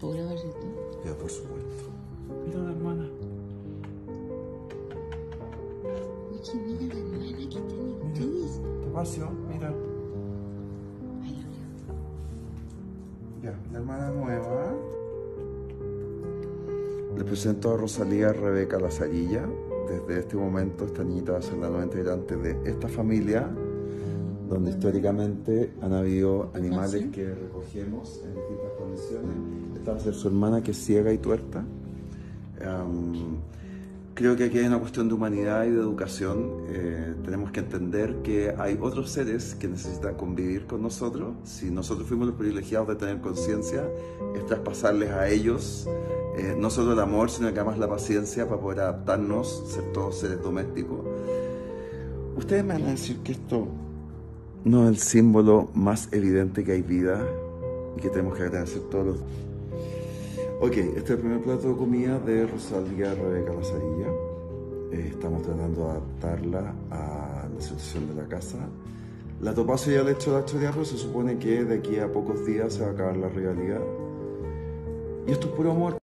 ¿Te puedo grabar esto? Ya, por supuesto. Mira a la hermana. Oye, mira la hermana que tiene ustedes. Topacio, mira. Ay, ya, la hermana nueva. Le presento a Rosalía Rebeca Lazarilla. Desde este momento esta niñita va a ser la nueva integrante de esta familia, donde históricamente han habido animales que recogemos en distintas condiciones. Esta va a ser su hermana, que es ciega y tuerta. Creo que aquí hay una cuestión de humanidad y de educación. Tenemos que entender que hay otros seres que necesitan convivir con nosotros. Si nosotros fuimos los privilegiados de tener conciencia, es traspasarles a ellos no solo el amor, sino que además la paciencia para poder adaptarnos, ser todos seres domésticos. Ustedes me van a decir que esto no es el símbolo más evidente que hay vida y que tenemos que agradecer todos los... Ok, este es el primer plato de comida de Rosalía Rebeca Lazarilla. Estamos tratando de adaptarla a la situación de la casa. La Topacio ya le he hecho la historia, pero se supone que de aquí a pocos días se va a acabar la rivalidad. Y esto es puro amor.